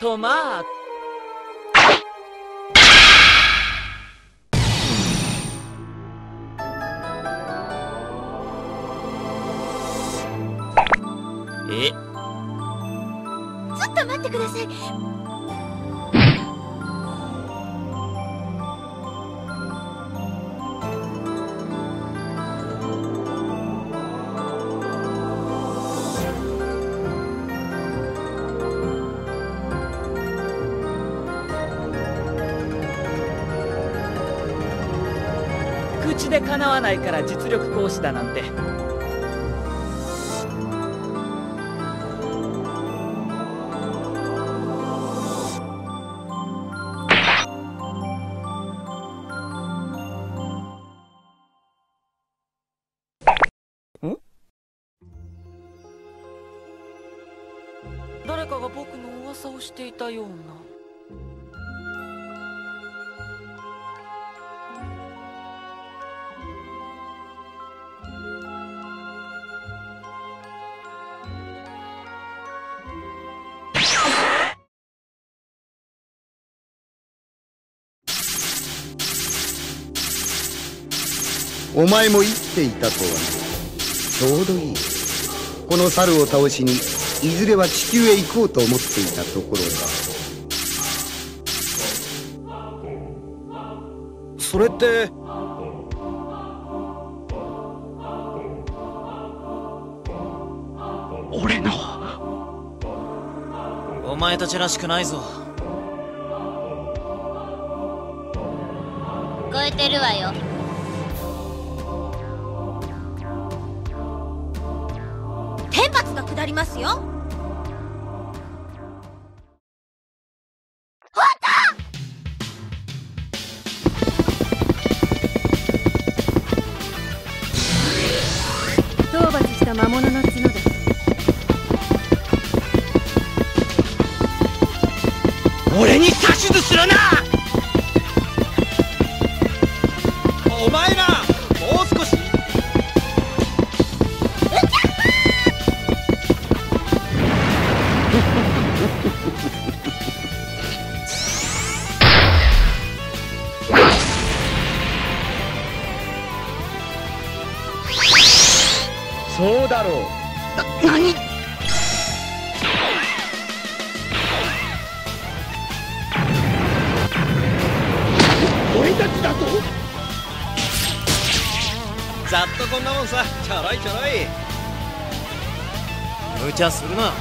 トマート。え？ちょっと待ってください。口でかなわないから実力行使だなんて。誰かが僕の噂をしていたような。お前も生きていたとはちょうどいい。この猿を倒しにいずれは地球へ行こうと思っていたところだ。それって俺の。お前たちらしくないぞ。聞こえてるわよ。ありますよ。討伐した魔物の角です。俺に指図するな。お前らもう少し。そうだろう。何？俺たちだと？ざっとこんなもんさ。ちょろいちょろい。無茶するな。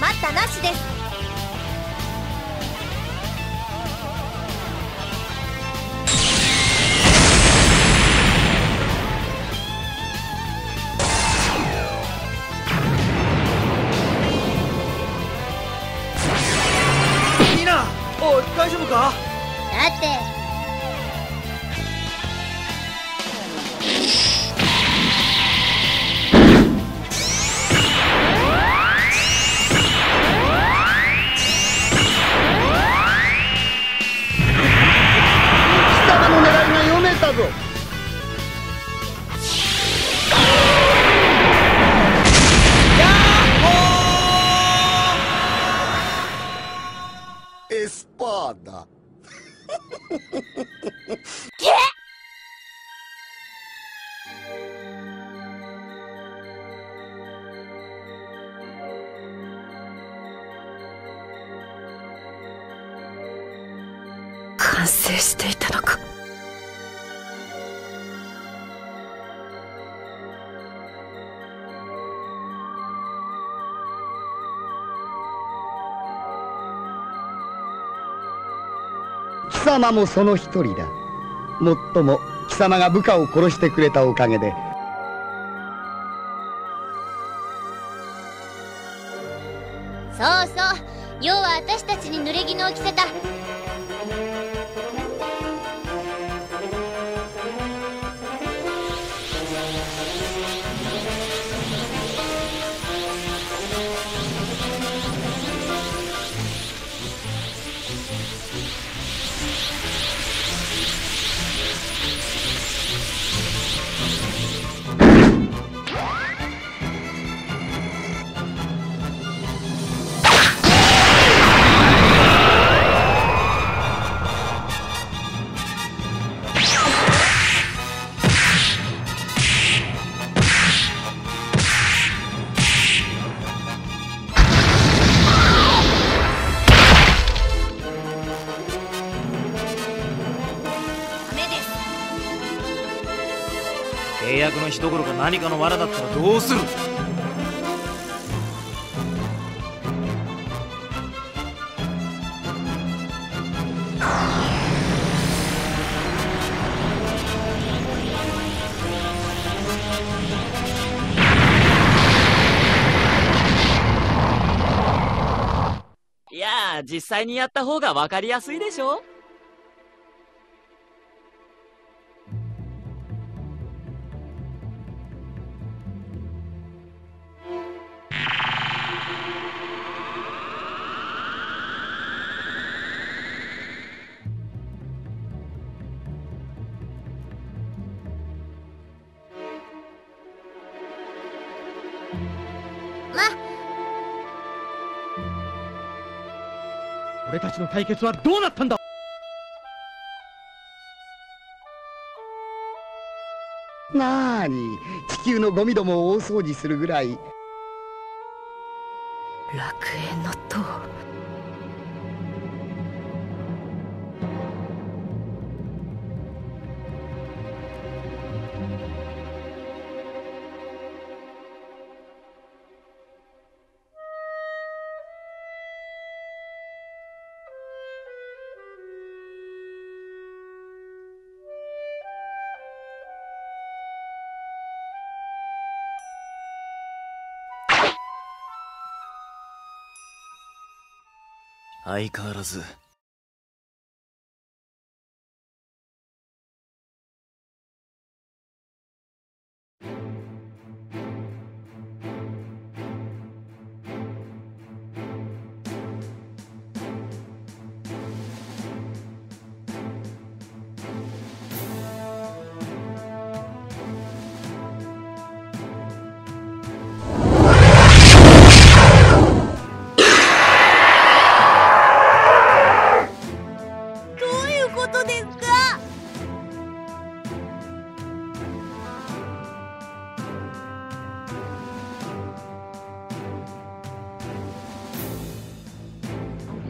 待ったなしです。みんな、おい、大丈夫か？だって。エスパーだ。完成していたのか。貴様もその一人だ。もっとも貴様が部下を殺してくれたおかげでそうそう、要は私たちに濡れ衣を着せた。契約の日どころか何かの罠だったらどうする。いやー、実際にやった方が分かりやすいでしょ。俺たちの対決はどうなったんだ。なーに、地球のゴミどもを大掃除するぐらい。楽園の塔。相変わらず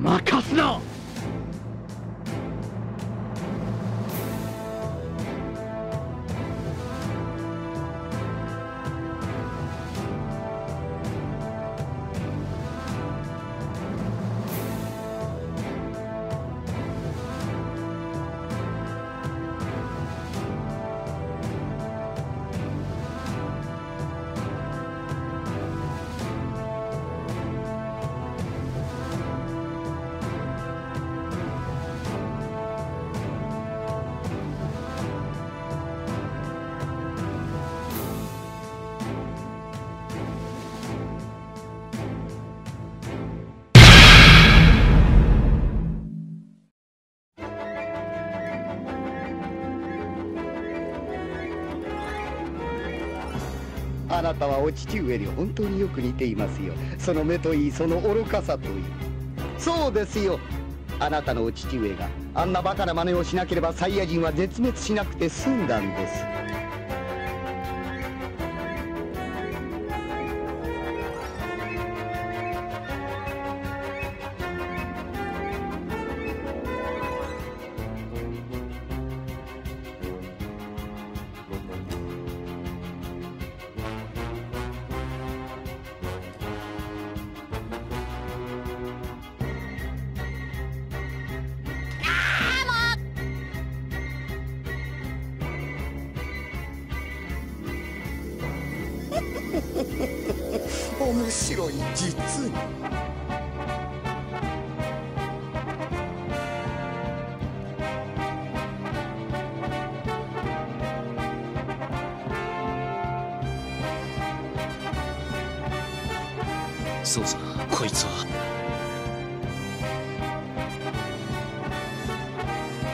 任すな。あなたはお父上に本当によく似ていますよ。その目といい、その愚かさといい。そうですよ、あなたのお父上があんなバカな真似をしなければサイヤ人は絶滅しなくて済んだんです。面白い、実に。そうさ、こいつは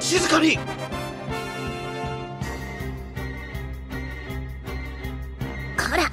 静かに。こら、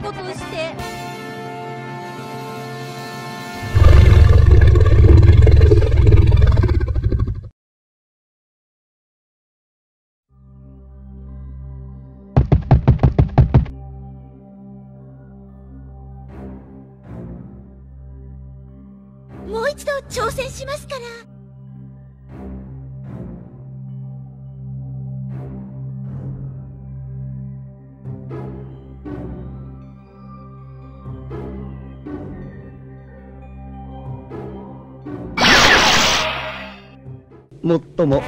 なことして。もう一度挑戦しますから。もっとも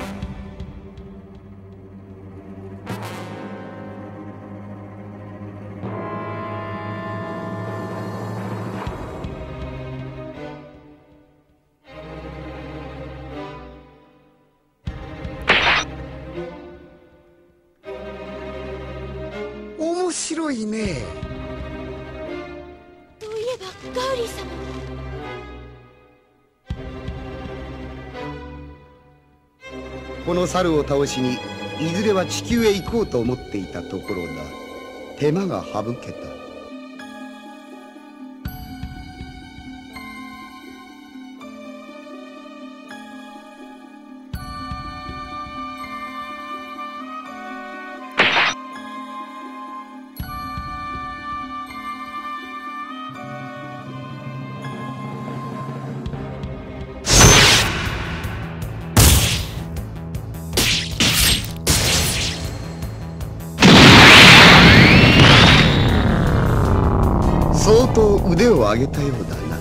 面白いね。といえばガウリー様も。この猿を倒しにいずれは地球へ行こうと思っていたところだ。手間が省けた。相当腕を上げたようだな。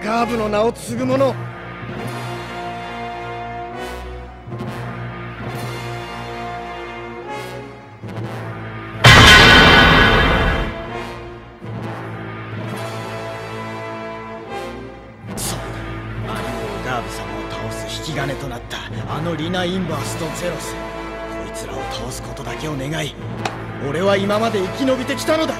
ガーブの名を継ぐ者。そうだ、アリオンガーブ様を倒す引き金となったあのリナ・インバースとゼロス、こいつらを倒すことだけを願い、俺は今まで生き延びてきたのだ。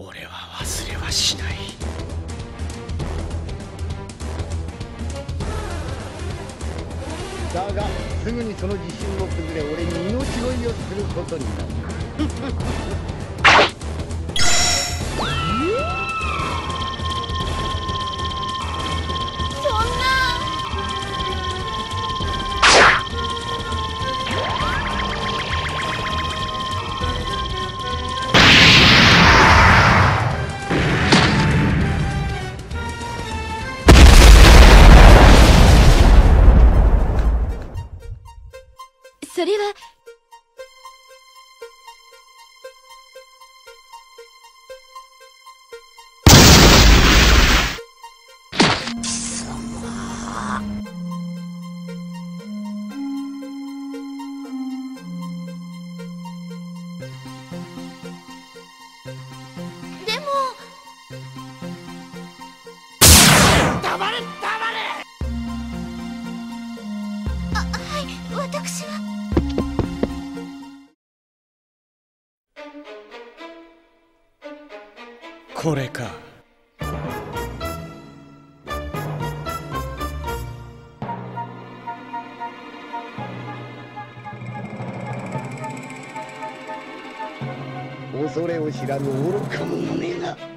俺は忘れはしない。だがすぐにその自信も崩れ、俺に命乞いをすることになる。それはでも黙れ黙れ。あ、はい、私は。これか。恐れを知らぬ愚か者めが。